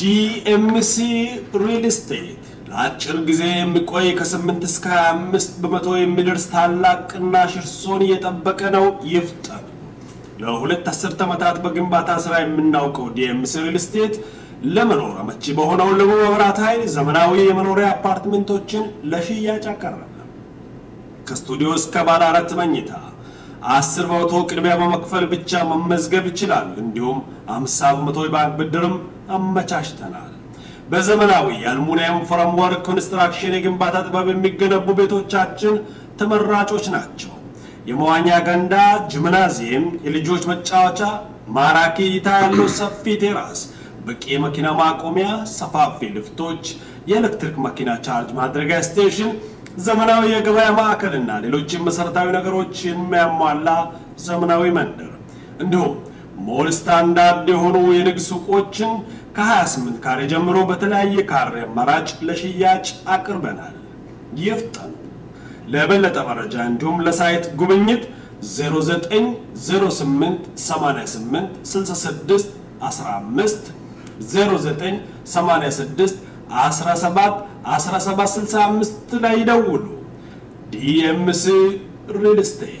DMC Real Estate لأجر جزء مقوي كسمنت سكا مست بمتوي مدرس ثلاث ناشر سوني يتبقناو يفتح لو هلت تسرت متات بجنب تاسرع من ناوكو DMC Real Estate لمنورة متجبه هنا ولا مو غرات هاي زمناوي منورة أبارتمنتوتشن لشيء يجاكرنا كستوديوس كبارات منيتها عصر ما توك ربما مكفل بتشا ممزجة بتشلال عندهم أمساب متوي بعد بدرم أما تشتنال بزمناوي المنام فراموار كونستراكشن جنبات باب المجنب ببيتو تشاتشن تمرات وشناتشو يموانيا غندا جمنازيم اللي جوش متشاوشا ماراكي يتعلو صفي تراس بكي مكينة ماكوميا صفافي لفتوش يالكترك مكينة تشارج مادرقا ستيشن زمناوي يقبايا ماكلنا للوجين مسرطاوي نقروشين مياموالا زمناوي مندر اندهم مول ستاندارد يهونو ينقسوكوشن كاسمن كاري جمرو بتلاقي كاري مراج لشياج أقربنا يفتن لابلة مرجان جملة سايت قبنيت 0908 66 15 17 لا يدولو DMC Real Estate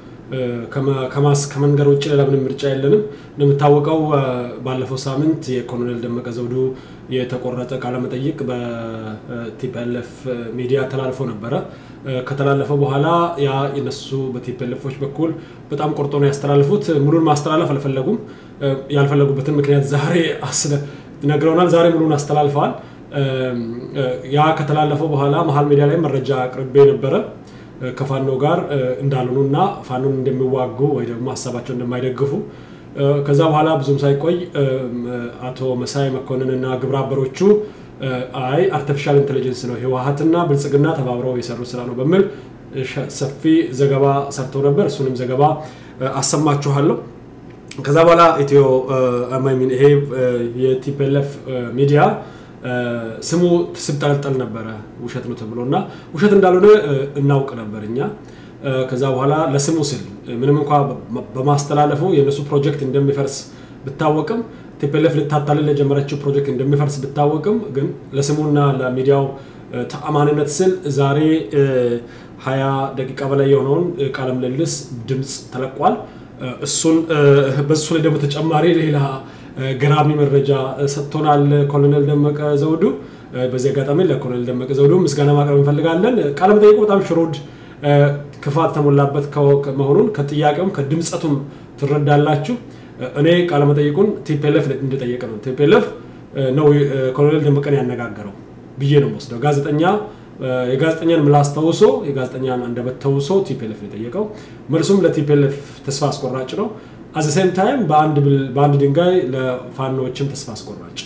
كما نقولش لا من مرجع لنا نمتوقعوا باللفو سامنت يكونوا لدمك زودو يتقررت كلام تيجي بتبلف ميديا تلالفون برا كتلالفوا بحالا يا ينسوا بتبلفوش بكل بتأم كرتون يستلالفوت مرور ما استلالف الفلقوم يالفلقوم بتن مكنيات زهري أصلا نقولنا زهري مرور استلالفان يا كتلالفوا بحالا محل ميديا لهم مرجع ربنا برا كفانو غار اندالوننا فانون اندميواغو ወይ ደግሞ ሐሳባቸው እንደማይደግፉ ከዛ በኋላ ብዙም ሳይቆይ አቶ መሳይ መኮንንና ግብራበሮቹ አይ አርቲፊሻል ኢንተለጀንስ ነው ህዋሃትና ብልጽግና ተባብረው እየሰሩ ስራ ነው በሚል ሰፊ ዘገባ ሰርቶ ነበር እሱንም ዘገባ አሰማችኋለሁ ከዛ በኋላ ኢትዮ አማይ ሚን ይሄ የቲፒኤልኤፍ ሚዲያ ስሙ ተስብጣልጣል ነበር ውሸት ነው ተብሎና ውሸት እንዳልሆነ እናውቅ ነበርኛ ከዛ በኋላ ለስሙ ስል ምንም እንኳን በማስተላለፉ የነሱ ፕሮጀክት እንደሚፈርስ ብታወቅም ቲፒኤልኤፍ ለታታለለ ጀመረችው ፕሮጀክት እንደሚፈርስ ብታወቅም ግን ለስሙና ለሚዲያው ተአማንነት ስል ዛሬ 20 ደቂቃ በላይ የሆነውን ቃለም ለልስ ድምጽ ተለቋል እሱን በሱ ላይ ደግሞ ተጨማሪ ሌላ ግራሚ መረጃ ሰጥቶናል ኮሎኔል ደመቀ ዘውዱ በዚያ ጋጣሚ ለኮሎኔል ደመቀ ዘውዱ ምስጋና ማቅረብ እንፈልጋለን ቃለም ጠይቆ በጣም ሽሮድ ክፋት ተሞላበት ከመሆኑን ከጥያቄውም ከድምጸቱም ትረዳላችሁ እኔ ቃለም ጠይቁን ቲፒኤልኤፍ እንደጠየቀ ነው ቲፒኤልኤፍ ነው ኮሎኔል ደመቀን ያነጋገረው ብዬ ነው ወስደው ጋዜጠኛ የጋዜጠኛን ምላስ ተውሶ የጋዜጠኛን አንደበት ተውሶ ቲፒኤልኤፍ ለጠየቀው መልሱም ለቲፒኤልኤፍ ተስፋ አስቆራጭ ነው At the same time, band dingai la fano chim tasfas korrach.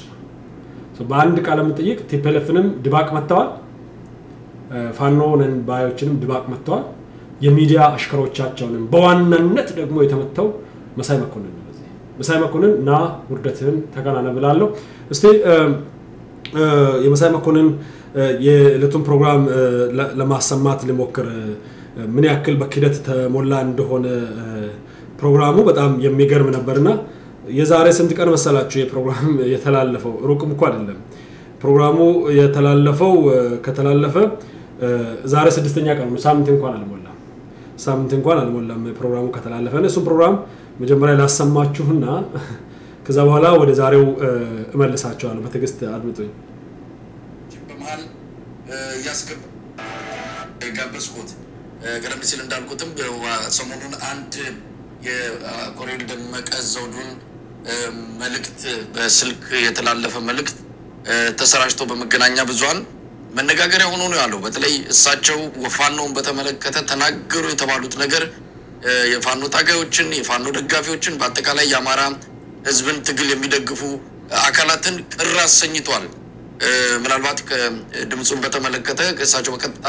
So band kalam tayik tipelefinum debak matwal. Fano and biochim debak matwal. Ye media ashkaro chachonim. Bawan net degmo itamatto. Masai Makonnen. Masai Makonnen na urdatin takana bilalo. Stay ye Masai Makonnen ye little program la masamat limokr miniakil bakidat molan dohone ፕሮግራሙ በጣም የሚገርም ነበርና የዛሬ ስንት ቀን መሰላችሁ የፕሮግራም የተላለፈው ሩቁም እንኳን አይደለም ፕሮግራሙ የተላለፈው ከተላለፈ ዛሬ 6ኛ ቀን ነው ሳምንት እንኳን አልሞላም ፕሮግራሙ ከተላለፈ እሱ ፕሮግራም መጀመሪያ ላሰማችሁና ከዛ በኋላ ወደ ዛሬው እመልሳችኋለሁ በትግስት አድምጡኝ በመሃል ያስከብ ጋብስኩት ገረም ሲል እንዳልኩትም ሰሞኑን አንድ የኮሬል ደመቀ ዘውዱን መልክት በስልክ የተላለፈ መልክት ተሰራጭቶ በመገናኛ ብዙሃን መነጋገሪያ ሆኖ ነው ያለው በተለይ እሳቸው ወፋኖን በተመለከተ ተናገሩ የተባሉት ነገር የፋኖ ታጋዮችን የፋኖ ደጋፊዎችን በአጠቃላይ ያማራ ህዝብን ትግል የሚደግፉ አካላትን ቅር አሰኝቷል ምናልባት ከድምጹን በተመለከተ ከሳቸው በቀጥታ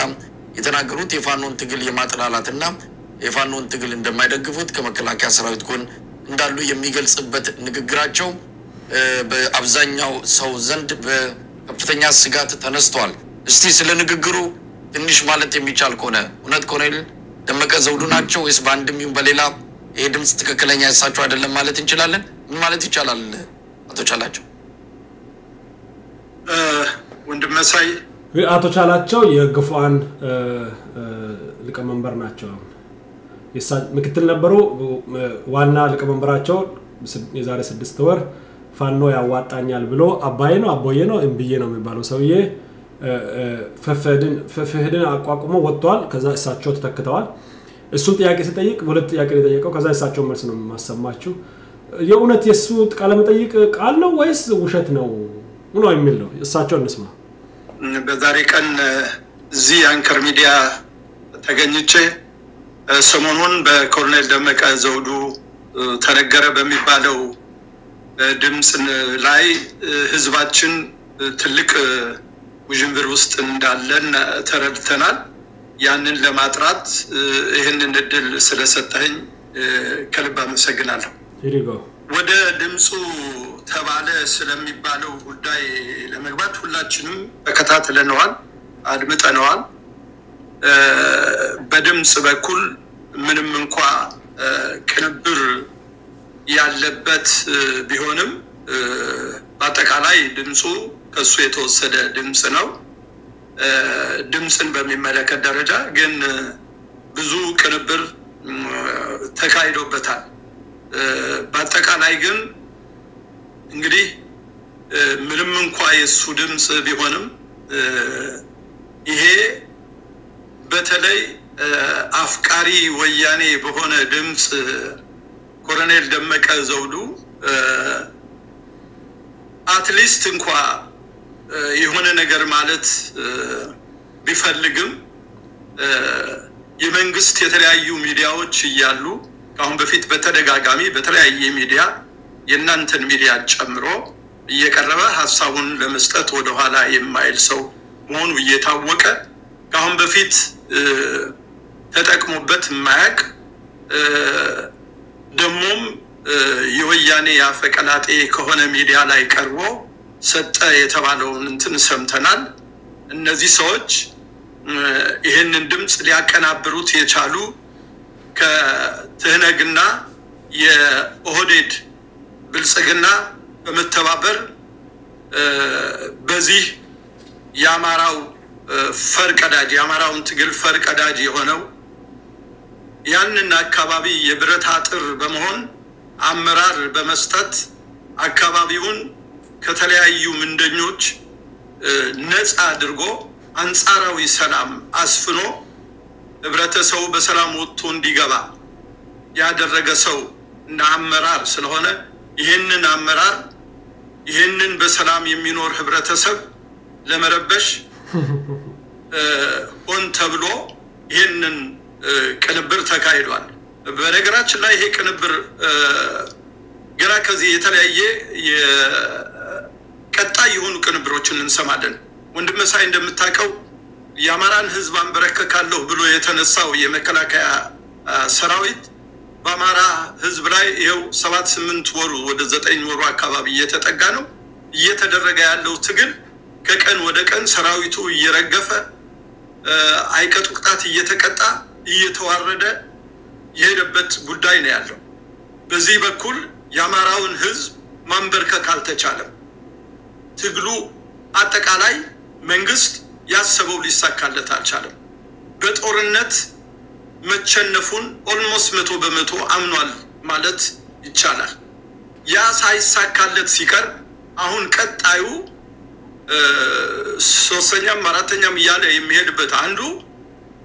የተናገሩት የፋኖን ትግል የማጥላላትና የፋኖን ትግል እንደማይደግፉት ከመከላከያ ሰራዊት ጎን እንዳሉ የሚገልጽበት ንግግራቸው በአብዛኛው ሰው ዘንድ በከፍተኛ ስጋት ተነስተዋል። እስቲ ስለ ንግግሩ ትንሽ ማለት የሚቻል ከሆነ እውነት ኮሎኔል ደመቀ ዘውዱ ናቸው ወይስ ባንድም ይሁን በሌላ የድምጽ ትክክለኛ ያሳቸው አይደለም ማለት እንችላለን? ምን ማለት ይቻላል? አቶ ቻላቸው ወንድም መሳይ አቶ ቻላቸው የግፋን ለቀመንበር ናቸው ምክትል ነበሩ ዋና ለቀመንበራቸው የዛሬ 6 ወር ፋኖ ያዋጣኛል ብሎ አባይ ነው አቦዬ ነው እንብዬ ነው የሚባለው ሰውዬ ፈፈድን አቋቁሞ ወጥቷል። ከዛ እሳቸው ተተክተዋል። እሱ ጥያቄ ሲጠይቅ ሁለት ጥያቄ ጠየቀው። ከዛ እሳቸው መልስ ነው ማሰማችሁ የኡነት የሱ ቃል መጠይቅ ቃል ነው ወይስ ውሸት ነው? ምን ነው የሚለው እሳቸው እንስማ። በዛሬ ቀን ዚ አንከር ሚዲያ ተገኝቼ ሰሞኑን በኮሎኔል ደመቀ ዘውዱ ተነገረ በሚባለው ድምጽ ላይ ህዝባችን ትልቅ ውጅንብር ውስጥ እንዳለን ተረድተናል። ያንን ለማጥራት ይሄንን እድል ስለሰጠኝ ከልብ አመሰግናለሁ። ወደ ድምጹ ተባለ ስለሚባለው ጉዳይ ለመግባት ሁላችንም ተከታተለናል አድምጠናል። በድምጽ በኩል ምንም እንኳን ክብር ያለበት ቢሆንም በአጠቃላይ ድምጹ ከሱ የተወሰደ ድምጽ ነው። ድምጽን በሚመለከት ደረጃ ግን ብዙ ክብር ተካይዶበታል። በአጠቃላይ ግን እንግዲህ ምንም እንኳን የሱ ድምጽ ቢሆንም ይሄ በተለይ አፍቃሪ ወያኔ በሆነ ድምጽ ኮሎኔል ደመቀ ዘውዱ አትሊስት እንኳን የሆነ ነገር ማለት ቢፈልግም የመንግስት የተለያዩ ሚዲያዎች ይያሉ አሁን በፊት በተደጋጋሚ በተለያየ ሚዲያ የናንተን ሚዲያ ጨምሮ እየቀረበ ሐሳቡን ለመስጠት ወደ ኋላ የማይል ሰው መሆኑ እየታወቀ አሁን በፊት ተጠቅሞበት ማቅ ደሞም የወያኔ ያፈቀላጤ ከሆነ ሚዲያ ላይ ቀርቦ ሰጣ የተባለውን እንትን ሰምተናል። እነዚህ ሰዎች ይሄንን ድምጽ ሊያቀናብሩት የቻሉ ከተህነግና የኦህዴድ ብልጽግና በመተባበር በዚህ ያማራው ፈርቀዳጅ ያማራውን ትግል ፈርቀዳጅ የሆነው ያንን አካባቢ የብረት አጥር በመሆን አመራር በመስጠት አካባቢውን ከተለያዩ ምንደኞች ነፃ አድርጎ አንጻራዊ ሰላም አስፍኖ ህብረተሰቡ በሰላም ወጥቶ እንዲገባ ያደረገ ሰው እና አመራር ስለሆነ ይሄንን አመራር ይሄንን በሰላም የሚኖር ህብረተሰብ ለመረበሽ ኦን ተብሎ ይሄንን ቅንብር ተካሂዷል። በነገራችን ላይ ይሄ ቅንብር ገራ ከዚህ የተለያየ የቀጣይ የሆኑ ቅንብሮችን እንሰማለን። ወንድም መሳይ እንደምታቀው ያማራን ህዝብ አንበረከካለሁ ብሎ የተነሳው የመከላከያ ሰራዊት በአማራ ህዝብ ላይ ይሄው 7-8 ወሩ ወደ 9 ወሩ አካባቢ እየተጠጋ ነው። እየተደረገ ያለው ትግል ከቀን ወደ ቀን ሰራዊቱ እየረገፈ አይቀጡ ቁጣት እየተቀጣ እየተዋረደ የሄደበት ጉዳይ ነው ያለው። በዚህ በኩል ያማራውን ህዝብ ማንበርከክ አልተቻለም። ትግሉ አጠቃላይ መንግስት ያሰበው ሊሳካለት አልቻለም። በጦርነት መቸነፉን ኦልሞስት 100% አምኗል ማለት ይቻላል። ያ ሳይሳካለት ሲቀር አሁን ቀጣዩ ሶስተኛም አራተኛም ያለ የሚሄድበት አንዱ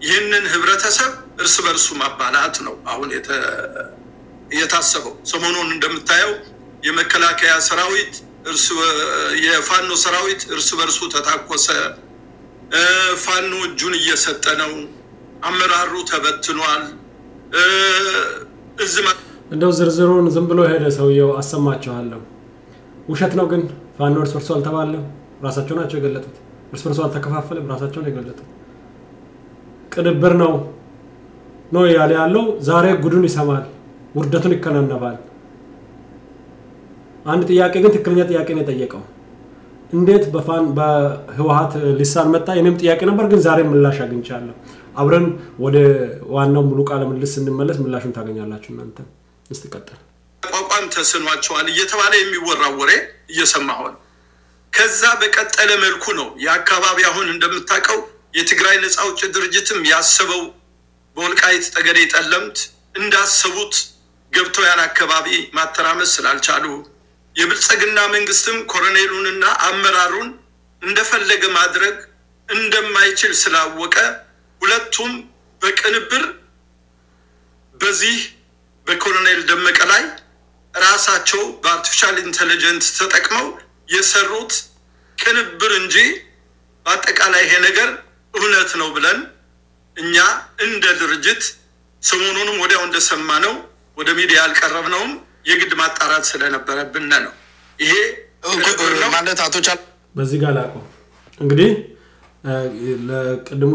ይሄንን ህብረተሰብ እርስ በርሱ ማባላት ነው አሁን የታሰበው። ሰሞኑን እንደምታየው የመከላከያ ሰራዊት እርሱ የፋኖ ሰራዊት እርሱ በርሱ ተጣቆሰ። ፋኖ ጁን እየሰጠ ነው፣ አመራሩ ተበትኗል። እዝማ እንደው ዝርዝሩን ዝም ብሎ ሄደ ሰውየው አሰማቻለሁ። ውሸት ነው ግን ፋኖ እርሱ አልተባለም። ራሳቸው ናቸው ገለጡት እርስ በርሱ አልተከፋፈለም ራሳቸው ነው ገለጡት ቅንብር ነው ነው ያለ ያለው ዛሬ ጉዱን ይሰማል ውርደቱን ይከናነባል አንድ ጥያቄ ግን ትክክለኛ ጥያቄ ነው ጠየቀው እንዴት በፋን በህዋሃት ሊሳን መጣ የኔም ጥያቄ ነበር ግን ዛሬ ምላሽ አግኝቻለሁ አብረን ወደ ዋናው ሙሉ ቃለ ምልልስ እንመለስ ምላሹን ታገኛላችሁ እናንተ እስተቀጥል ቋቋም ተስኗቸዋል እየተባለ የሚወራው ወሬ እየሰማሁ ከዛ በቀጠለ መልኩ ነው ያካባቢ አሁን እንደምታቀው የትግራይ ነፃ አውጪ ድርጅትም ያሰበው በወልቃይት ጠገዴ ጠለምት እንዳሰቡት ገብተው ያን አካባቢ ማተራመስ ስላልቻሉ የብልጽግና መንግስትም ኮሎኔሉንና አመራሩን እንደፈለገ ማድረግ እንደማይችል ስላወቀ ሁለቱም በቅንብር በዚህ በኮሎኔል ደመቀ ላይ ራሳቸው በአርቲፊሻል ኢንተለጀንስ ተጠቅመው የሰሩት ቅንብር እንጂ በአጠቃላይ ይሄ ነገር እውነት ነው ብለን እኛ እንደ ድርጅት ሰሞኑንም ወዲያው እንደሰማነው ወደ ሚዲያ አልቀረብነው የግድ ማጣራት ስለነበረብን ነው ይሄ ማለት አቶቻል በዚህ ጋር አቆ እንግዲህ ለቀድሞ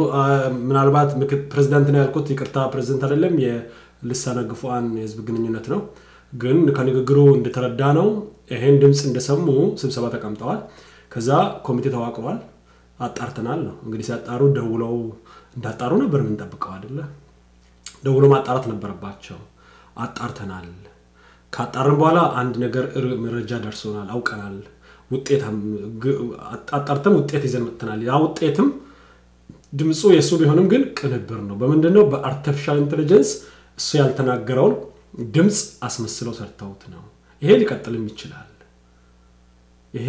ምናልባት ፕሬዝዳንት ነው ያልኩት ይቅርታ ፕሬዝዳንት አይደለም የልሳናግፉአን የህዝብ ግንኙነት ነው ግን ከንግግሩ እንደተረዳ ነው ይሄን ድምጽ እንደሰሙ ስብሰባ ተቀምጠዋል ከዛ ኮሚቴ ተዋቅሯል አጣርተናል ነው እንግዲህ ሲያጣሩ ደውለው እንዳጣሩ ነበር ምን ተጠብቀው አይደለ ደውሎ ማጣራት ነበርባቸው አጣርተናል ካጣረን በኋላ አንድ ነገር መረጃ ደርሶናል አውቀናል ውጤታም አጣጣርተም ውጤት ይዘን መጥተናል ያ ውጤትም ድምጹ የሱ ቢሆንም ግን ቅንብር ነው በመንደነው በአርቲፊሻል ኢንተለጀንስ እሱ ያልተናገረው ድምጽ አስመስለው ሰርተውት ነው ይሄ ሊቀጥልም ይችላል ይሄ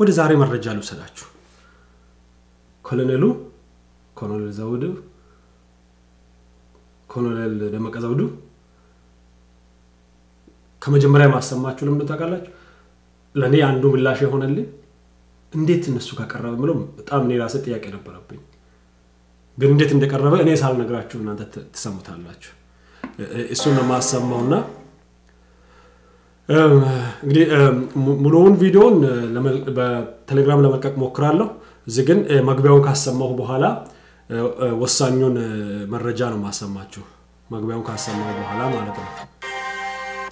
ወደ ዛሬ መረጃ ልውሰዳችሁ ኮሎኔል ዘውዱ ኮሎኔል ደመቀ ዘውዱ ከመጀመሪያ ማሰማችሁ ለምን ተቃላችሁ ለኔ አንዱ ምላሽ የሆነልኝ እንዴት እነሱ ካቀረበ ብለው በጣም እኔ ራሴ ጥያቄ ነበርብኝ ግን እንዴት እንደቀረበ እኔ ሳልነግራችሁ እናንተ ተሰሙታላችሁ እሱን ማሰማውና እንግዲህ ሙሉውን ቪዲዮን በቴሌግራም ለመልቀቅ ሞክራለሁ እዚህ ግን መግቢያውን ካሰማሁ በኋላ ወሳኙን መረጃ ነው ማሰማችሁ መግቢያውን ካሰማሁ በኋላ ማለት ነው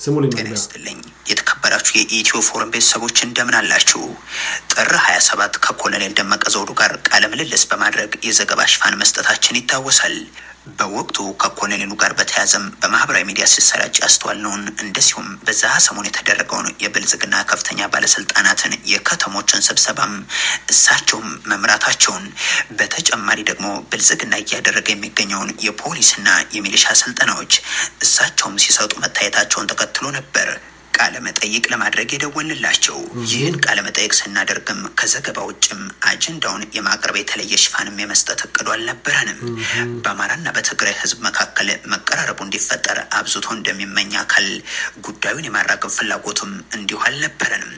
ስሙልኝ መግቢያው የተከበራችሁ የኢትዮ ፎረም ቤተሰቦች እንደምን አላችሁ ጥር 27 ከኮሎኔል ደመቀ ዘውዱ ጋር ቃለ ምልልስ በማድረግ የዘገባ ሽፋን መስጠታችን ይታወሳል በወቅቱ ከኮሎኔሉ ጋር በተያዘም በማህበራዊ ሚዲያ ሲሰራጭ አስተዋልነውን እንደዚሁም በዛ ሰሞን የተደረገው የብልጽግና ከፍተኛ ባለስልጣናትን የከተሞችን ስብሰባም እሳቸው መምራታቸውን በተጨማሪ ደግሞ ብልጽግና ያደረገ የሚገኘውን የፖሊስና የሚሊሻ ስልጣኖች እሳቸው ሲሰጡ መታየታቸውን ተከትሎ ነበር ቃለ መጠይቅ ለማድረግ የደወልንላቸው ይህን ቃለ መጠይቅ ስናደርግም ከዘገባዎችም አጀንዳውን የማቅረብ የተለየ ሽፋንም የመስጠት እቅዱ አልነበረንም በአማራና በትግራይ ህዝብ መካከል መቀራረቡ እንዲፈጠር አብዝቶ እንደሚመኝ አካል ጉዳዩን የማራገብ ፍላጎቱም እንዲሁ አልነበረንም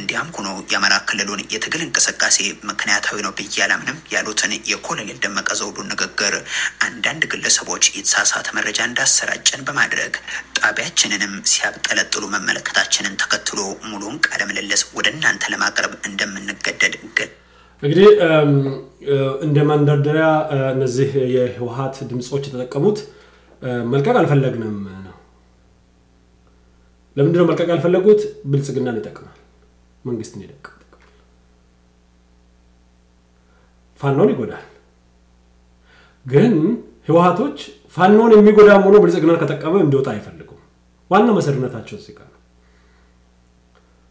እንዲያም ሆኖ የአማራ ክልሉን የትግል እንቅስቃሴ ምክንያታዊ ነው ብዬ አላምንም ያሉትን የኮሎኔል ደመቀ ዘውዱ ንግግር አንዳንድ ግለሰቦች የተሳሳተ መረጃ እንዳሰራጨን በማድረግ ጣቢያችንንም ሲያጠለጥሉ መመለስ ከታችንን ተከትሎ ሙሉን ቃለ ምልልስ ወደናንተ ለማቅረብ እንደምንገደድ እንግዲህ እንደማንደርደሪያ እነዚህ የህዋሃት ድምጾች ተጠቀሙት መልቀቅ አልፈለግንም ነው ለምንድነው መልቀቅ አልፈለጉት ብልጽግናን ይጠቅማል መንግስትን ይደቅማል ፋኖን ይጎዳል ግን ህዋሃቶች ፋኖን የሚጎዳ ሆኖ ብልጽግናን ከተጠቀመ እንዲወጣ አይፈልጉ ዋና መሰረታቸው ሲካ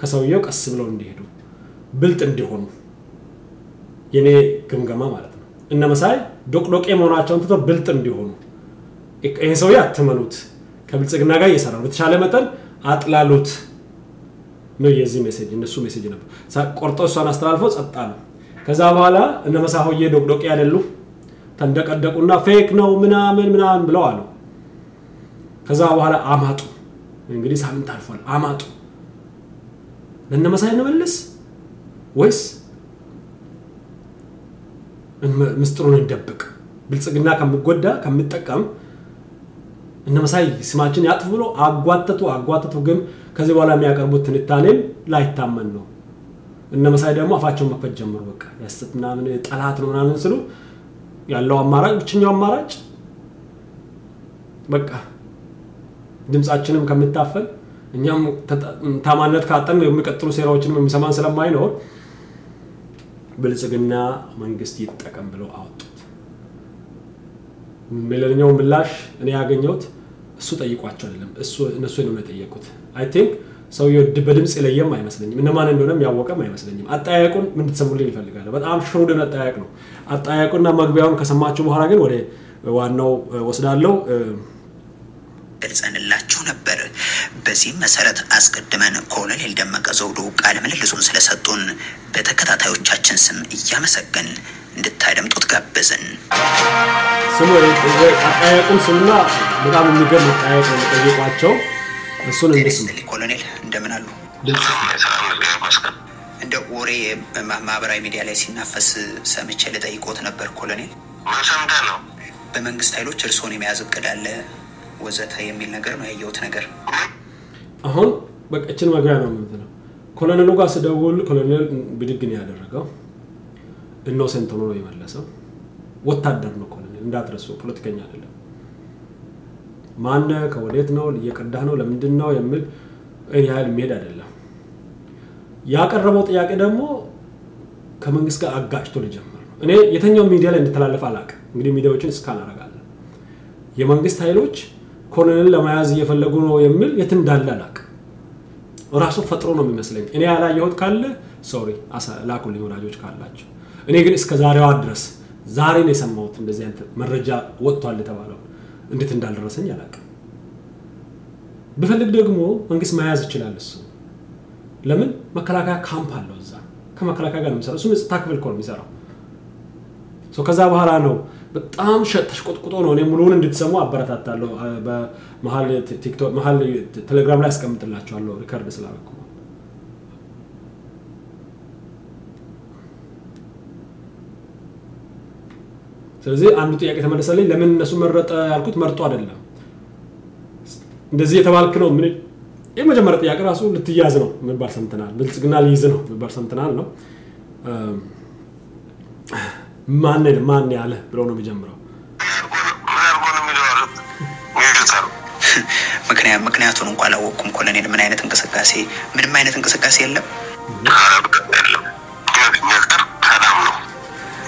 كسويو كسبلون ديهدو بلت اندهونو يني قمقما مالتنا إنما ساي دوك دوك امونا چون تتو بلت اندهونو ايه سويا اتمنوت كبلت اقناقا يسارا وتشالي متن عطلالوت نو يزي مسج نسو مسج نبو سا قرطو سوان استرالفوز عطالو كذا بحالا انما ساهويه دوك دوك يادلو تندقدقونا فيك نو منامن منامن بلو قالو كذا بحالا اماطو انغدي سامنت عرفول اماطو انما ساين نبلس ويس ان مسترون ندبق بلصقنا كمغودا كمتقام انما ساي سماچن ياطف بلو اغواتتو جن كذا بحالا مياقربو تنتانين لا يتامن نو انما ساي دمو افاچون مكفت جمر بقى ياسط منامن طلعت منامن سلو ያለው አማራጭ ብቻኛው አማራጭ በቃ ድምጻችንም ከመታፈል እኛም ታማነት ካጠን የሚቀጥሉ ሴራዎችንም የሚሰማን ስለማይኖር ብልጽግና መንግስት ይጠቀም ብለው አወጡት። መለኛው ምላሽ እኔ ያገኘሁት እሱ ጠይቋቸው አይደለም እሱ እነሱ ነው የጠየቁት። አይ ቲንክ ሰው በድምጽ ለየም አይመስለኝም እነማን እንደሆነም ያወቀም አይመስለኝም። አጣያቁን ምን ተሰሙልኝ ይፈልጋለሁ በጣም ሾው ደም አጣያቅ ነው። አጣያቁና ማግቢያውን ከሰማችሁ በኋላ ግን ወደ ዋናው ወስዳለው ገልጸንላችሁ ነበር። በዚህ መሰረት አስቀድመን ኮሎኔል ደመቀ ዘውዱ ቃለ ምልልሱን ስለሰጡን በተከታታዮቻችን ስም እያመሰገን እንድታደምጡት ጋበዘን። ስሙዬ አጣያቁን ስሙና በጣም የሚገርም አጣያቅ ነው ጠይቋቸው እሱን እንደስም ኮሎኔል እንደምን አሉ እንደ ወሬ ማህበራዊ ሚዲያ ላይ ሲናፈስ ሰምቼ ለጠይቆት ነበር። ኮሎኔል ማሰምታ ነው በመንግስት ኃይሎች እርሶን የሚያዝቅዳለ ወዘተ የሚል ነገር ነው ያየሁት ነገር አሁን በቀጭን ማግሪያ ነው ምንድነው ኮሎኔሉ ጋር ስደውል ኮሎኔል ብድግ ነው ያደረገው ኢኖሰንት ነው የመለሰው ወታደር ነው ኮሎኔል እንዳትረሱ ፖለቲከኛ አይደለም ማን ከወዴት ነው ለየቀዳህ ነው ለምንድን ነው የሚል ያህል ሜዳ አይደለም ያቀረበው ጥያቄ ደግሞ ከመንግስት ጋር አጋጭቶ ለጀመረ ነው። እኔ የተኛው ሚዲያ ላይ እንደተላለፈ አላቀ እንግዲህ ሚዲያዎችን ስካን አረጋለሁ የመንግስት ኃይሎች ኮሎኔል ለማያዝ እየፈለጉ ነው የሚል የትንዳለ አላቀ ራሱ ፈጥሮ ነው የሚመስለኝ እኔ ያላየሁት ካለ ሶሪ አላኩልኝ ወራጆች ካላችሁ እኔ ግን እስከ ዛሬው አድረስ ዛሬ ነው የሰማሁት እንደዚህ አንተ መረጃ ወጥቷል ተባለው እንዴት እንዳልደረሰኝ አላቀ በፈልግ ደግሞ መንግስት ማያዝ ይችላል እሱ ለምን መከላካ ካምፕ አለው እዛ ከመከላካ ጋር ነው የሚሰራው እሱ ተታክብል ኮል የሚሰራው ሶ ከዛ በኋላ ነው በጣም ተሽቆጥቁጦ ነው እኔ ሙሉውን እንድትሰሙ አበረታታለሁ በመሃል ቲክቶክ መሃል ቴሌግራም ላይ አስቀምጥላችኋለሁ ሪከርድ ስላደረኩ ስለዚህ አንዱ ጥያቄ ተመለሰልኝ ለምን እነሱ መረጣ ያልኩት መርጦ አይደለም እንደዚህ የተባልክ ነው ምን የመጀመሪያ ጥያቄ ራሱ ልትያዝ ነው ምን ባልሰምተናል ብልጽግና ሊይዝ ነው ምን ባልሰምተናል ነው ማን ያለ ብሎ ነው የሚጀምረው ምክንያቱን እንኳን አላወቅኩም ኮሎኔል ምን አይነት እንቅስቃሴ ምንም አይነት እንቅስቃሴ የለም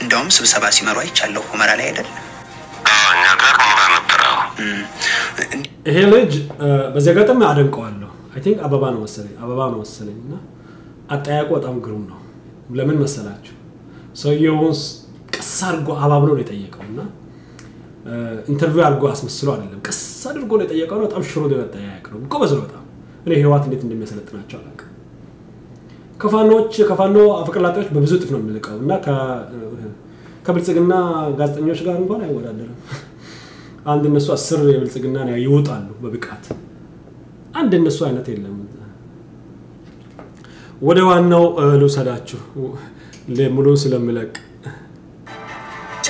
እንደውም ስብሰባ ሲመሩ አይቻለሁ ሁመራ ላይ አይደል አኛ ጋር ሁመራ ነበር ይሄ ልጅ በዚህ ጋጠም አደንቀዋለሁ አይ ቲንክ አባባ ነው መሰለኝና አጣያቆ በጣም ግሩም ነው ለምን መሰላችሁ ሰውየውስ ቀስ አድርጎ አባብሎ ነው የጠየቀውና ኢንተርቪው አድርጎ አስመስሎ አይደለም ቀስ አድርጎ ነው የጠየቀው በጣም ሽሮ ነው የጠየቀው ጎበዝ ነው በጣም እኔ ህይወት እንዴት እንደሚያሰለጥናቸው አላውቅም ከፋኖ አፈቀላጣዎች በብዙ ጥፍ ነው የሚልቀውና ከብልጽግና ጋዜጠኞች ጋር እንኳን አይወዳደርም አንድ እነሱ 10 የብልጽግና ነው ይወጣሉ በብቃት አንድ እነሱ አይነት የለም ወደ ዋናው ልውሰዳችሁ ለሙሉ ስለምለቅ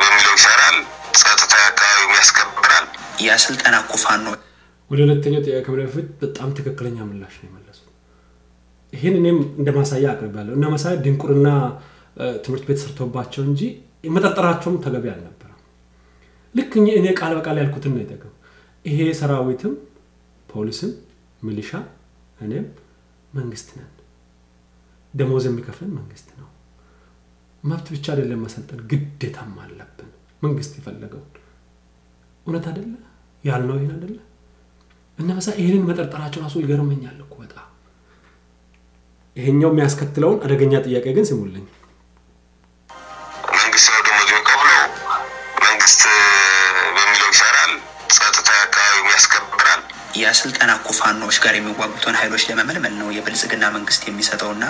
بميلو يسارال ساتتاكا يمسكبرال يا سلطان اكو فانو ولولا التنيت يا كبر الفت بطام تككلنيا ملاش ነው መለሱ ይሄን እኔም እንደማሳያ አቀርባለሁ እና ማሳያ ድንቁርና ትምርት ቤት ሰርቶባቸው እንጂ መጠርጠራቸውም ተገቢ አልነበረ ልክኝ እኔ ቃል በቃል ያልኩት ነው የጠቀው ይሄ ሰራዊትም ፖሊስም مليشا أنا مانجستنا دموزم بكفلن مانجستنا ما بتبتشار إلا ما سنتر قد تعمل لبن مانجستي فلقون ونت هذا لا يعلنوا هنا هذا لا إنما سائرين ما ترتاحون أصول جرم من يعلق وده هن يوم ياسكت لون أرجعنيات إياك أجن سمولني مانجست هذا مجموع كله مانجست بميلو شارل ساتتاكا يوم ياسكت يا سلطان أنا كوفان وشجاري ميوقعتون هيروش لما منو يبلز قلنا من قصتي مساتونا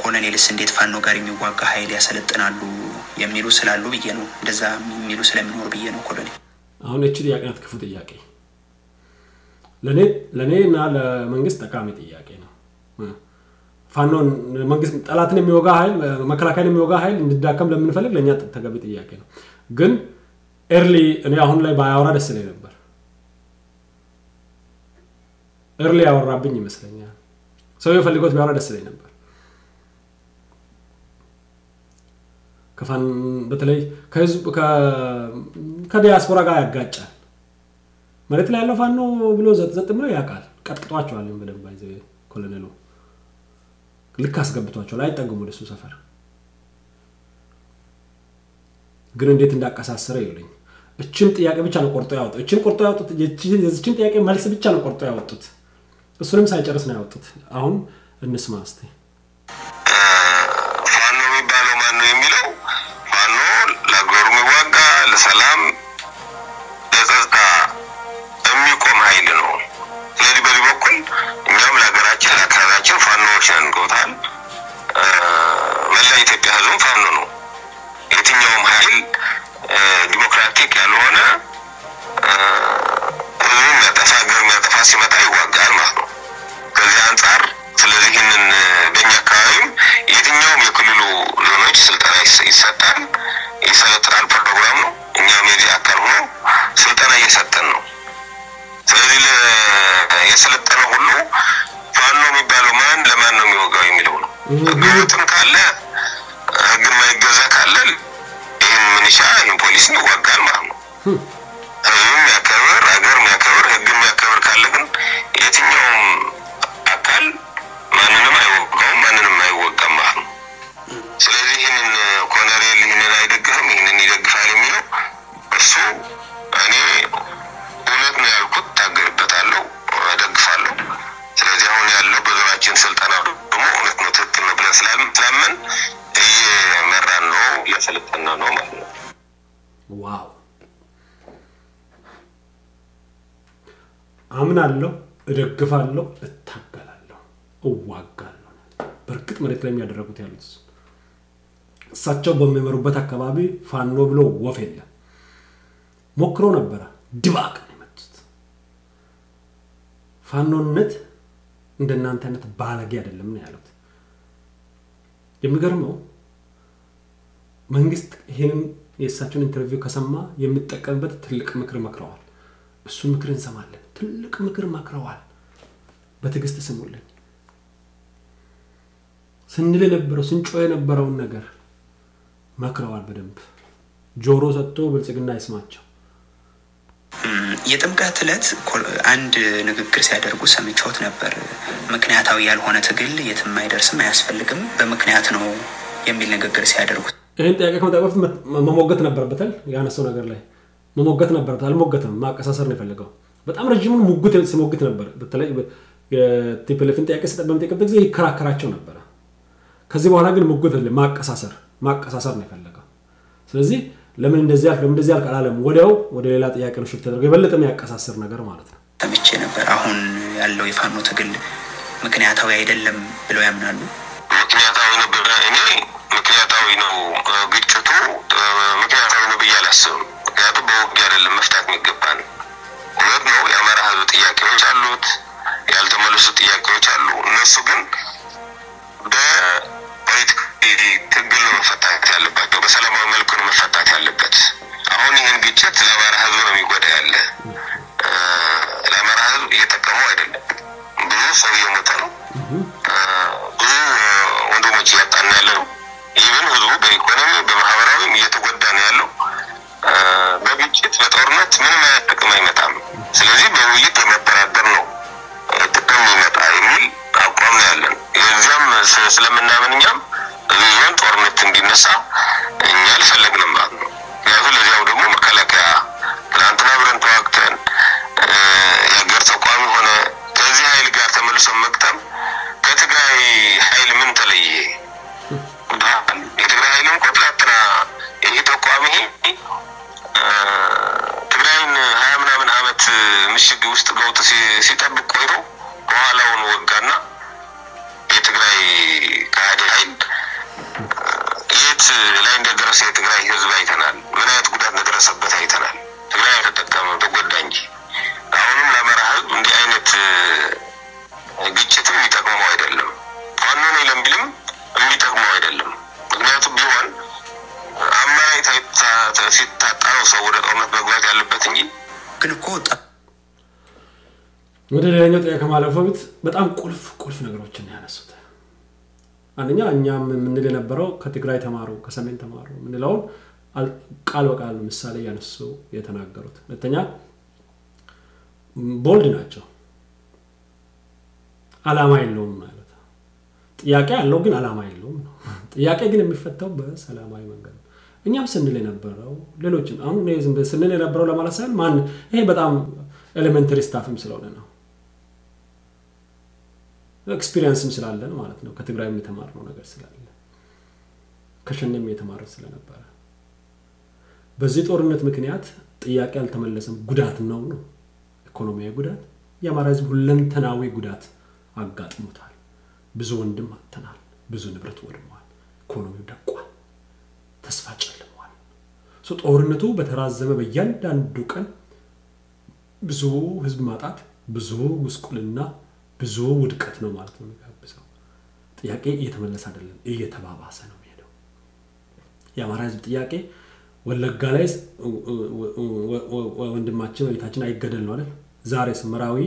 كونا نيلسنديت فانو جاري ميوقع هاي يا سلطان أنا يميلو سلالو بيجانو دزا ميلو سلام نور بيجانو كلني. هون أشتري ياك أنت كفوت ياكي. لني نال من قصتك كامت ياكينا. فانو من قص ألاتني ميوقع هاي مكلاكني ميوقع هاي ندراكم لما نفلق لنيات تجابت ياكينا. جن early أنا هون لا بايع ورا دسني. إرلي أو الرابيني مثلاً يعني سوي فلقيت بعرض السليم نمبر كفن بتلاقي كهز كده أسبورة قاعد جاتشان مريت له على فانو بلو زت مرة يأكل كت تواشوا عليهم بدل باي زي كلنا له لكاس قبل تواشوا لا يتعقوا من السوسة فر جرنديت عندك أساس سريع أشنت ياك بيشانو كرتوا ياوتو، أشين كرتوا ياوتو تجي ياك مالس بيشانو كرتوا ياوتو، السلم سايجرس ناوتو، أهون الناس ما أستي. فانو يبالو ما نيميلو، فانو لغرمي واقع لسلام، لذا أمي كم هيلنو، لدي بالي بقول، نعم لغراتي لكراتي فانو شان قطان، ولا يتبي هذون فانو، يتين يوم هيل. ديمقراطيك يعني هنا هنا تفاجر من تفاصيل تايوان جارمه كذا أنصار سلزيهن بنيا كايم يدين يوم يكللو لونج سلطان يساتن يساتن على برنامجه يوم يجي أكرمه سلطان يساتنه سلزيل يسلطان هلو فانو مبالومان لما نو ميوقعي ملونه قلتم كله قلنا يجزا كله نشاهد بوليسنا وقال معهم هجوم يكبر أجر يكبر هجوم يكبر كلهن يتنيهم أقل ما ننم أيوقع معهم سلذي هن كوناري اللي هن لا يدقهم هن يدق عليهم بس يعني ولدنا يركض تجر بتعلو ويدق فعلو سلذي هون يعلو بزواجين سلطانة دموع نتنا تتنا بلسلام تلمن ዋው አምናለሁ እደግፋለሁ እታገላለሁ እዋጋለሁ በርክት መሬት ላይ የሚያደርጉት ያሉት እሳቸው በሚመሩበት አካባቢ ፋኖ ብሎ ወፍ የለም ሞክሮ ነበር ድባቅ ነው የመጡት ፋኖነት እንደናንተነት ባለጌ አይደለም ነው ያሉት የሚገርመው መንግስት ይሄን የሳቸውን ኢንተርቪው ከሰማ የምትጠቀምበት ትልቅ ምክር መክረዋል እሱ ምክርን ሰማለን ትልቅ ምክር መክረዋል በትግስት ስሙልን سنل የነበረው ስንጮህ የነበረው ነገር መክረዋል በደንብ ጆሮ ሰጥቶ ብልጽግና ይስማቸው የጥምቀት ዕለት አንድ ንግግር ሲያደርጉ ሰምቻውት ነበር ምክንያታው ያልሆነ ትግል የትም አይደርስም አያስፈልግም በምክንያት ነው የሚል ንግግር ሲያደርጉ እንዴ ያቀፈው ታቀፍ መሞገት ነበርበታል ያነሰው ነገር ላይ መሞገት ነበርታል አልሞገተም ማቀሳሰር ነው ፈልገው በጣም ረጅሙን ሙግት ሲሞግት ነበር በተለይ የቲፕለፍን ታቀስ ተጠበም ተቀበል ግዜ ይከራከራቸው ነበር ከዚህ በኋላ ግን ሙግት ማቀሳሰር ነው ፈልገው ስለዚህ ለምን እንደዚህ አልከ እንደዚህ አልከ አላለም ወዲያው ወደ ሌላ ጥያቄ ነው ሽፍት ተደረገ ይበለጥ የሚያቀሳስር ነገር ማለት ነው ተምቼ ነበር አሁን ያለው የፋኖ ትግል ምክንያታው አይደለም ብለው ያምናሉ ምክንያታው ነበር እኔ ምክንያታው ነው ግጭቱ ምክንያታው ነው በያላሰው ያቱ በውግ አይደለም መፍታት የሚገባን ወድ ነው ያመራው ጥያቄዎች አሉት ያልተመለሱ ጥያቄዎች አሉ እነሱ ግን በፖለቲካ ትግል ነው መፈታት ያለበት በሰላማዊ መልኩ ነው መፈታት ያለበት አሁን ይሄን ግጭት ለአማራ ህዝብ ነው የሚጎዳ ያለ ለአማራ ህዝብ እየተጠቀመው አይደለም ብዙ ሰው እየሞተ ነው ብዙ ወንድሞች እያጣን ያለው ኢቭን ህዝቡ በኢኮኖሚ በማህበራዊ እየተጎዳ ነው ያለው በግጭት በጦርነት ምንም ጥቅም አይመጣም ስለዚህ በውይይት መተዳደር ነው ጥቅም ይመጣ የሚል አቋም ነው ያለን የዛም ስለምናምንኛም ያን ጦርነት እንዲነሳ እኛ ልፈልግንም ማለት ነው ያው ለዚያው ደግሞ መከላከያ ትናንትና ብረን ተዋክተን የሀገር ተቋሚ ሆነ ከዚህ ኃይል ጋር ተመልሶ መቅጠም ከትግራይ ኃይል ምን ተለየ የትግራይ ኃይልም ኮፕላትና ይሄ ተቋሚ ትግራይን 20 ምናምን አመት ምሽግ ውስጥ ገውጥ ሲጠብቅ ቆይቶ በኋላውን ወጋና የትግራይ ካህዲ ኃይል لا يمكن دراسة تقرأي هذا بعينان، من أي تقدر دراسة بعينان، تقرأي تتكلم تقول دانجي، أولهم لا مرحب من أينت جيتهم يتكلم وايد اللهم، فانون يلهم بلهم يتكلم وايد اللهم، من أي تبيوان، أما أي تسيت تعرف صورة أمة بقولك على بتنجي، كل كود. مدري أنت يا كمال فبت بتأم كلف نقرأتشني أنا صدق. አንኛ አንኛም ምን እንደነበረው ከትግራይ ተማሩ ከሰሜን ተማሩ ምን ላው ቃል በቃል ምሳሌ ያነሱ የተናገሩት ለተኛ ቦልድ ናቸው አላማ የለውም ማለት ጥያቄ አለው ግን አላማ የለውም ጥያቄ ግን የሚፈታው በሰላማዊ መንገድ እኛም ስንል የነበረው ሌሎችን አሁን ነው ዝም ብለን ስንል የነበረው ለማለት ሳይሆን ማን ይሄ በጣም ኤሌመንተሪ ስታፍም ስለሆነ ነው ኤክስፒሪየንስም ስላለን ማለት ነው ከትግራይም የተማርነው ነገር ስላለን ከሸነም የተማረው ስለነበረ በዚህ ጦርነት ምክንያት ጥያቄ አልተመለሰም ጉዳት ነው ኢኮኖሚያዊ ጉዳት ያማራዝ ሁለንተናዊ ጉዳት አጋጥሞታል ብዙ ወንድም አጥተናል ብዙ ንብረት ወድሟል ኢኮኖሚው ደቋል ተስፋ ጨልሟል ጦርነቱ በተራዘመ በእያንዳንዱ ቀን ብዙ ህዝብ ማጣት ብዙ ጉስቁልና ብዙ ውድቀት ነው ማለት ነው ጋብሰው ጥያቄ እየተመለሰ አይደለም እየተባባሰ ነው የሚሄደው ያማራዝ ጥያቄ ወለጋ ላይ ወንድማችን ወይታችን አይገደል ነው አይደል ዛሬስ መራዊ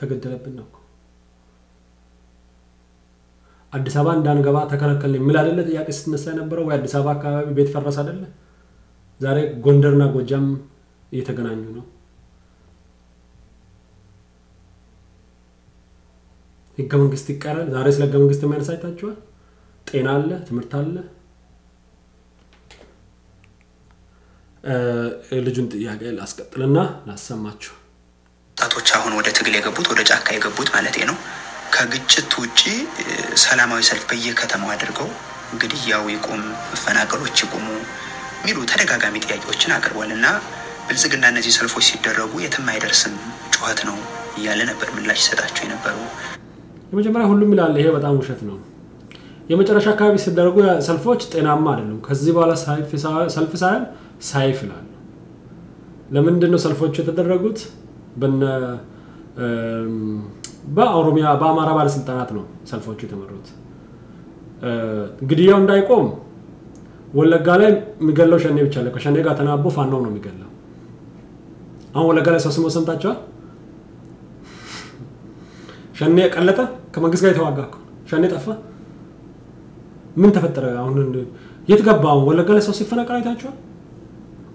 ተገደለብን ነው አዲስ አበባ እንዳንገባ ተከለከልን ምን አይደለ ጥያቄ ስትነሳ ነበር ወይ አዲስ አበባ አካባቢ ቤት ፈረሰ አይደል ዛሬ ጎንደርና ጎጃም እየተገናኙ ነው የገመንግስት ይቀራል ዛሬ ስለ ገመንግስት ማንሳይታችሁ ጤና አለ ትምርት አለ ልጅን ጥያቄ ላስቀጥልና ላሰማችሁ ታቶች አሁን ወደ ትግል የገቡት ወደ ጫካ የገቡት ማለት ነው ከግጭት ውጪ ሰላማዊ ሰልፍ በየከተማው አድርገው እንግዲህ ያው ይቆም ፈናቀሎች ይቆሙ ሚሉ ተደጋጋሚ ጥያቄዎችን አቀርቧልና ብልጽግና እነዚህ ሰልፎች ሲደረጉ የትም አይደርስም ጩኸት ነው ያለ ነበር ምላሽ ሰጣቸው የነበረው የመጀመሪያ ሁሉም ይላል ይሄ በጣም ውሸት ነው የመጨረሻ አካባቢ ሲደረጉ ሰልፎች ጤናማ አይደሉም ከዚህ በኋላ ሰልፍ ይላል ለምንድነው ሰልፎች የተደረጉት በነ በኦሮሚያ በአማራ ባለስልጣናት ነው ሰልፎቹ የተመሩት ግድያው እንዳይቆም ወለጋ ላይ የሚገለው ሸኔ ብቻ ነው ከሸኔ ጋር ተናቦ ፋኖ ነው የሚገለው አሁን ወለጋ ላይ ሰው ሰምታችኋል شنية قلتها كما قسقاي تواقعك شنية تفا من تفتر عون يتقبعون ولا قال سوسي فنا قاعد تاجوا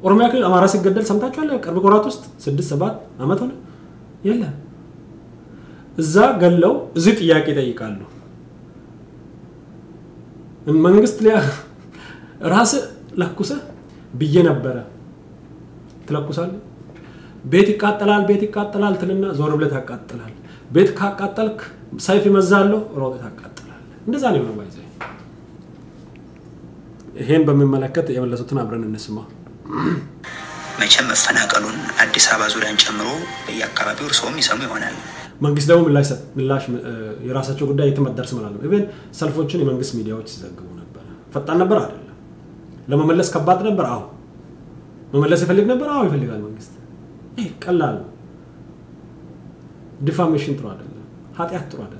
ورمي أكل أما راسك قدر سمتاجوا ولا قرب قراتوست سد السبات أمتهن يلا إذا قال له زيت إياك إذا يقالوا من قست ليه راس لكوسة بيجي نبرة تلكوسة بيتك كاتلال بيتك كاتلال تلنا زور بلتها كاتلال بيتك كاتلك سايف مزالو رودتها كاتلال ده زاني من بايزه هين بمملكة يا ملا صوتنا عبرنا نسمع ما يشم فنا قالون أدي سبعة زورين جمرو يا كرابيور سومي سامي ونال من قست لهم الله يسد من لاش يراسة شو قدي يتم الدرس مالهم إبن سالفوتشني من قست ميديا وتزعجون نبرة فتنا برا لما ملص كبات نبرة أو مملص يفلق نبرة أو يفلق على من قست إيه كلا ديفاميشن ترى هذا هات أحد ترى هذا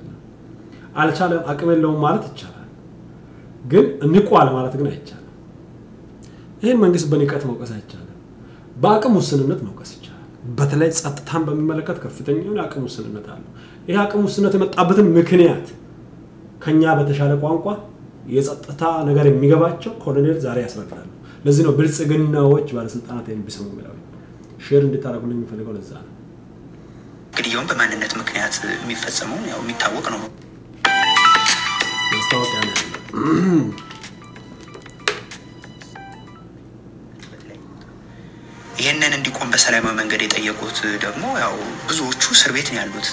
على شالهم أكمل لهم مارت الشالهم قل نقوال مارت قلنا الشالهم إيه من قص بنيكات موقع الشالهم باقي مسننة موقع الشالهم بتلاقي أتتهم بمملكات كفتني ولا أكمل مسننة تعلم إيه أكمل مسننة متقبض المكنيات خنيا بتشارك وانقوا يزتها نجار ميجاباتشو كورنيل زاري أسرع تعلم لازم نبرز جننا وجه بارس التانتين بسمو ملاوي شيرن دي ترى كلهم يفلقون الزعل. كل يوم بما أن مكنيات ميفسمون أو ميتوقنون. مستوى يعني. ين عندكم بسلامة من قريت أي قط دمو أو بزوج شو سربيتني على البوت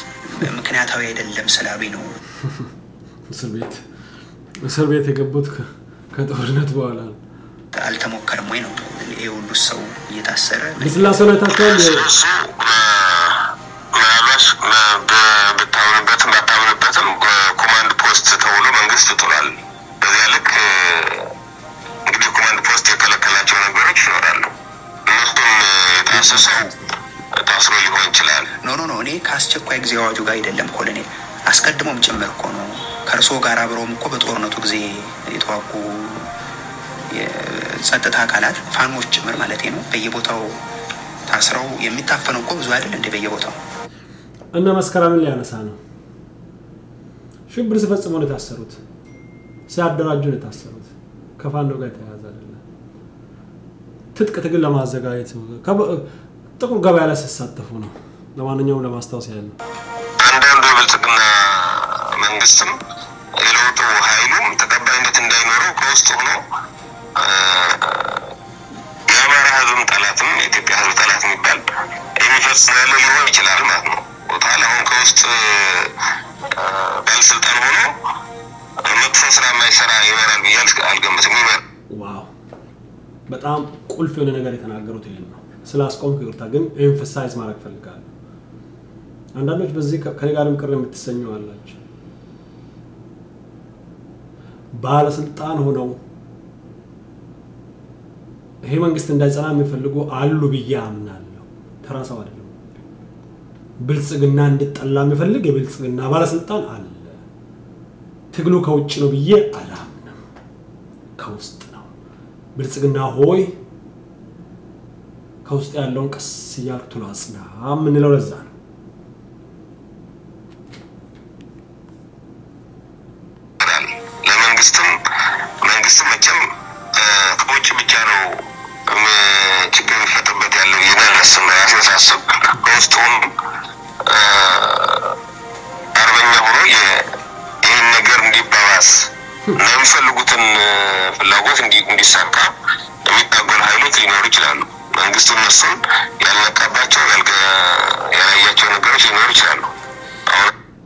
مكنيات هواي دلهم سلابينه. سربيت يقبضك كدورنات ولا. التمو كرمينه. يقول السو يتأثر. بس لا سنة تكلم. نعرف بتعاون بتم كوماند بوست تقوله من قصة طلال. لذلك قدي كوماند بوست يكلا كلا جونا بريك شو قالوا. نقول تأثر اللي هو انتلال. نو ني كاست كويك زي واجو قايد اللي مقولني. أسكت دمهم جمر كونو. كرسو قرابرهم كوبت ورنتوك زي يتوقو. ساتت هاكالات فانوش مرمالتينو بيبوتاو تاسراو يميتافنو كو زوار لندي بيبوتاو انا مسكرا من اللي انا سانو شو برس فصمون تاسروت سيادراجون تاسروت كفاندو غايت يازال تتك تقل لما زغايت كب تقول غبا يالا سساتفو نو لماننيو لماستاوس يالو عندهم بيبلتقنا منغستم يلوتو هايلوم تقباينت انداينورو كوستو نو واو بتأم كل فين أنا قريت أنا أقرأ تيجي سلاس كم كي قرتها جن emphasize مارك في الكلام عندنا ليش بس ذيك خلي قارم كرم تسنيو على ليش بعال سلطان هونو هما قصدنا ده زمان مفلقو علو بيجامنا له ترى سوالف بلسقنا ندت الله مفلقه بلسقنا بعال سلطان على تقولوا كوتشنو بيجي علامنا كوستنا بلسقنا هوي كوست علون كسيار تلاسنا هم من لو رزان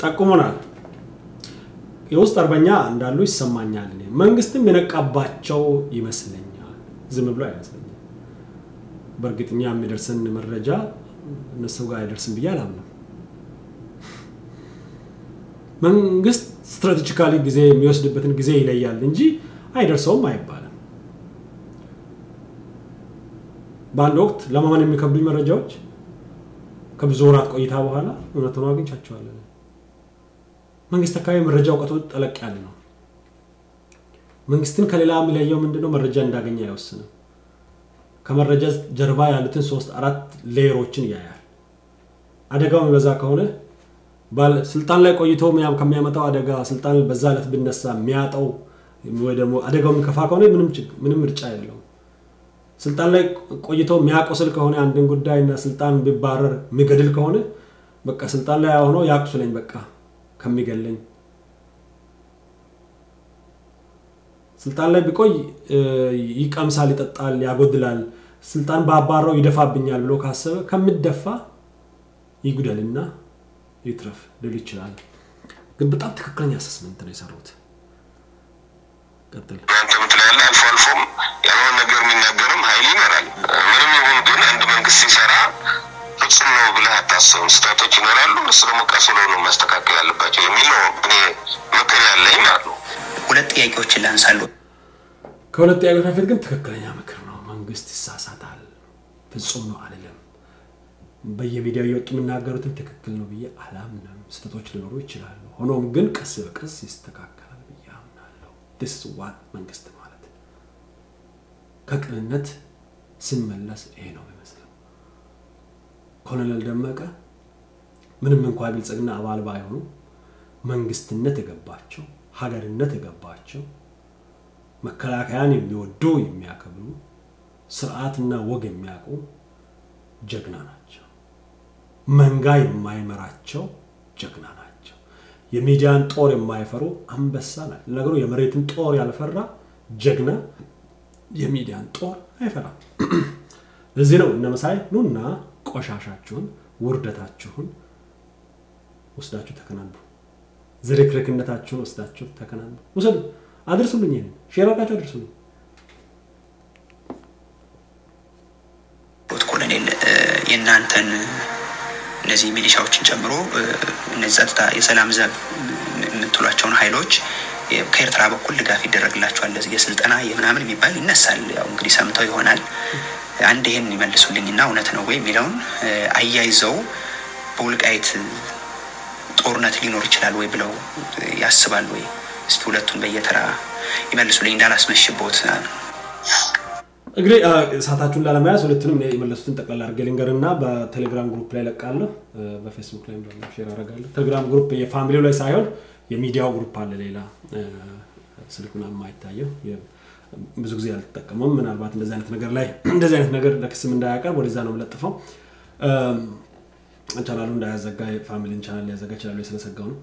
تقومنا يوسط أربعين عند لويس سمعني عليه من قصدي منك أبتشو يمسلني زي ما بقول يمسلني برجتني عم يدرسن من الرجال نسوقها يدرسن بيجالهم من قصد استراتيجيكالي جزء ميوسد بتن جزء إلى يالنجي أي درسوا ما يبالن بعد وقت لما من مكبل من الرجال كبزورات كويت هواهنا ونتناقش هالشغلة منقسط كايم الرجاء وقتود على كأنه منقسطين كليل عامل اليوم عندنا مرجان داعين يوصلنا كم الرجاء جربا يالتين صوت أراد ليروتشين ياير هذا كم بزاكونه بل سلطان لا يكويتهم يا كم يمتوا أدعى سلطان البزالة بالنسبة مئات أو مودهم أدعى من كفاكوني منهم رجعي لهم سلطان لا يكويتهم مئات أصل كهونه عندهم قدّا إن سلطان ببارر مقدل كهونه بقى سلطان لا يهونه يأكلين بقى كم يقلين سلطان لا بيكوي يكام سالي تطال يعودلال سلطان بابارو يدفع بنيال بلوك هسه كم يدفع يقدلنا يترف دليل شلال. قد بتعطيك كل نياسس من ترى يسروت. قتل. أنت متلألأ الفالفوم يعمل نجار من نجارم هايلي مرال. مريم يقول دون عندما نقصي سراء نصلوا بلها تاسون ستة جنرالو نصلوا مكاسلونو مستكاك على بجيه ميلو بني مكريال لي مالو. ولد يعيش شلان سالو. كولد يعيش في الجنت كل نيام كرناه من قصي ساسات على في الصنو على لم. بيجي فيديو يوتيوب من ناقرو تنتككل نبيه أحلامنا ستوتش للرويتش لالو هنوم جن كسر كسر يستكاكل نبيه منالو تسوات من قسط مالت كأنت سن ملص إينو بمثلا كنا للدمكة من قابل سجن أبعال بايهونو من قسط النتجة باتشو حجر النتجة باتشو مكلاك يعني بيودوي مياكبلو سرعتنا وجم مياكو جبناناتشو منغاي ماي مراتشو جكناناتشو يميجان طوري ماي فرو امبسانا لغرو يمريتن طوري على فرا جكنا يميجان طور اي فرا لزيرو نمساي نونا قوشاشاچون وردتاچون وسداچو تكنانبو زركركنتاچون وسداچو تكنانبو وسد ادرسولني يعني شيراكاچو ادرسولني وتكونين ينانتن نزي ميليشياዎችን ጨምሮ እነዛታ የሰላም ዘብ እንትሏቸውን ኃይሎች ከኤርትራ በኩል ድጋፍ ይደረግላቸዋል ለዚህ ስልጣና የምናምን የሚባል ይነሳል ያው እንግዲህ ሰምተው ይሆናል አንድ ይሄን ይመልሱልኝና እውነት ነው ወይ ሚላውን አያይዘው በውልቃይት ጦርነት ሊኖር ይችላል ወይ ብለው ያስባሉ ወይ እስቲ ሁለቱን በየተራ ይመልሱልኝ እንዳላስመሽቦት أقرأ ساعاتكم لا لماس ولتنم يملسون تقلل رجالين قرنا بتليجرام جروب لا يلقالو بفيسبوك لا يملون شير رجالو تليجرام جروب يفاميلي ولا يساعون يميديا جروب على ليلا سلكنا ما يتأيو بزوج زيال تكمل من أربعة دزانة نجار لا دزانة نجار لكن من داعكر ورزانو ولا تفهم إن شاء الله لون ده زكاة فاميلي إن شاء الله زكاة شاء الله يصير زكاهون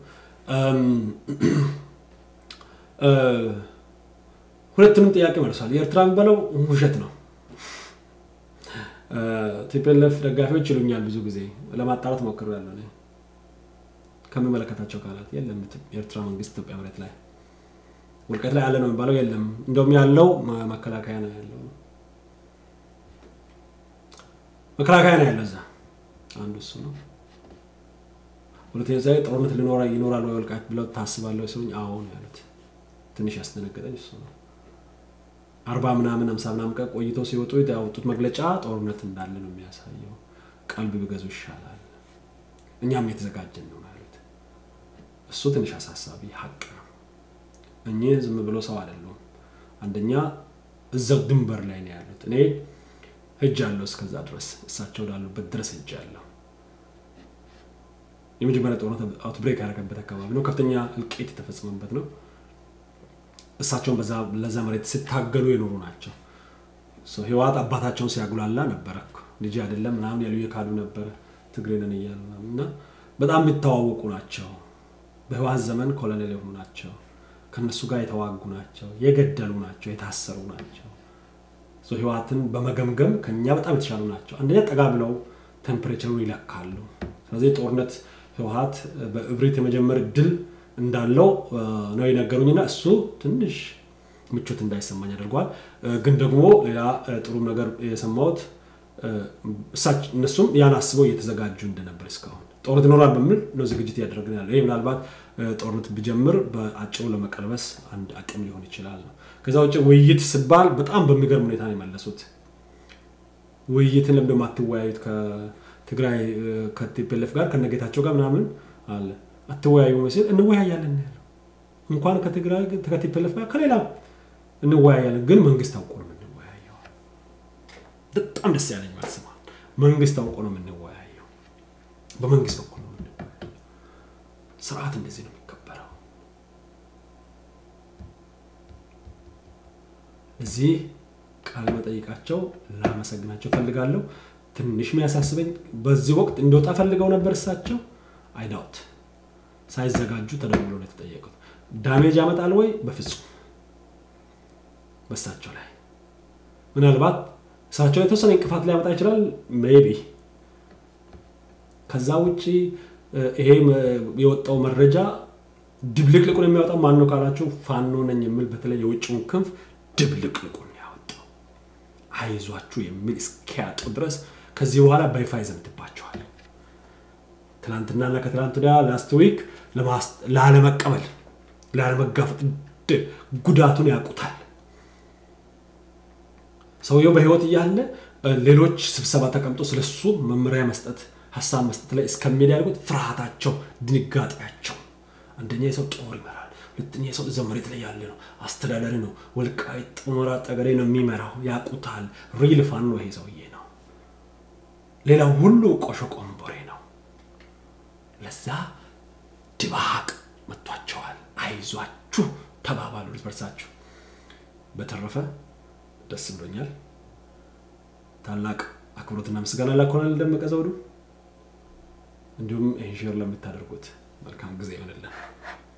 ሁለቱም ጥያቄ መልሷል ኤርትራም ባለው ውሸት ነው ቲፒኤልኤፍ ደጋፊዎች ይሉኛል ብዙ ጊዜ ለማጣራት ሞክራለሁ ነው ከመመለከታቸው ካላት የለም ኤርትራ መንግስት ኢትዮጵያ ምረት ላይ ወልቀት ላይ አለ ነው ባለው የለም እንደውም ያለው መከላከያ ነው ያለው መከላከያ ነው ያለው እዛ አንዱ እሱ ነው ሁለተኛ ዘይ ጦርነት ሊኖር ይኖራል ወይ ወልቀት ብለው ታስባለሁ ሲሉኝ አዎ ነው ያሉት ትንሽ ያስደነገጠኝ እሱ ነው أربعة من أمنام سامنام كا قويتو سيوتو يداو توت مغلقات أو من تندالنا مياسايو قلبي بجزو الشلال إنيام يتزكى جنو مالد الصوت إنش أساسابي حق إني زم بلوسا على اللون عندنا الزق دمبر لين يالد إني هجالوس كذا درس ساتشو دالو بدرس هجالو يمجي بنت ورنت أطبريك هركب بتكوا بنو كفتنيا الكيت تفسم بتنو ساتون بزاف لازمرت ستاجلو ينوروناتشو. so هيوات أبطاتشون سياقولالله نبرك. نجاد الله من عمل يلوي كارو نبر تقرينا يالنا منا. بدأم بالتواوق وناتشو. بهوا الزمن كلنا لهوناتشو. كان السجاي تواق وناتشو. يقدلوناتشو يتحسروناتشو. so هيواتن بمجمجم كان يابد أبد شالوناتشو. عندنا تقابلوا temperature ولا كارلو. فزيت أورنت هيوات بأبريت مجمر دل. እንዳለው ነው ይነገሩኝና እሱ ትንሽ ምቾት እንዳይሰማኝ አድርጓል ግን ደግሞ ሌላ ጥሩ ነገር የሰማሁት እሳች እነሱም ያን አስበው እየተዘጋጁ እንደነበር እስካሁን ጦርነት ይኖራል በሚል ነው ዝግጅት ያደረግን ያለው ይሄ ምናልባት ጦርነት ቢጀምር በአጭሩ ለመቀልበስ አንድ አቅም ሊሆን ይችላል ነው ከዛ ወጪ ውይይት ሲባል በጣም በሚገርም ሁኔታ ነው የመለሱት ውይይትን ለምን ማትወያዩት ከትግራይ ከቲፒኤልኤፍ ጋር ከነጌታቸው ጋር ምናምን አለ التوعي ومسير إنه وعي على النار. من قارن كتجرا كتيب الفكرة كلام إنه وعي على جن من قسته وقرن من وعيه. ده عم نسي عليه مع السماء. من قسته وقرن من وعيه. بمن قسته وقرن من وعيه. سرعة النزيل مكبرة. زي كلمة تيجاتشوا لا مسجنا شو فلقالو تنش مية سبعين بس وقت إن دوت أفلقونا برساتشوا I doubt سايز زجاجو تداولون تتيجكوا دامي جامد علوي بفسوا بساتشوا له من البعض ساتشوا توصل إنكفات ليه متأجرال maybe كزاوتشي إيه يوتأو مرجع دبلك لكون ميوتأو ما إنه كاراتشوا فانو ننجمل بتلا يوتشون كنف دبلك لكون ياوتأو عايزواتشو يميلس كات ودرس كزيوارا بيفايزم تباچو عليه تلانتنا لك تلانتنا last week لعلم أكمل لعلم أقف قدراتنا يقطع سويو بهوتي ياهله ليلوچ سبسبا تقمطو سلسو ممريا مسطت حساب مسطت لا اسكم ميديا يلقوت فرحاتاچو دنيغاطياچو عندني يسو طور يمرال ሁለተኛ يسو زمريت لا ياله نو استدادر نو ولقاي طمرا طغري نو ميمراو ياقوتال ريل فان نو هيزو يي نو ليلا ሁሉ ቆሾ ቆምቦሬ ነው ለዛ ድባቅ መጥቷቸዋል አይዟችሁ ተባባሉ ልበርሳችሁ በተረፈ ደስ ብሎኛል ታላቅ አክብሮትና ምስጋና ላከናል ደመቀ ዘውዱ እንዲሁም ኢንሼር ለምታደርጉት መልካም ጊዜ ይሁንልን